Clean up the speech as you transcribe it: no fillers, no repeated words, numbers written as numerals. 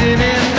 standing in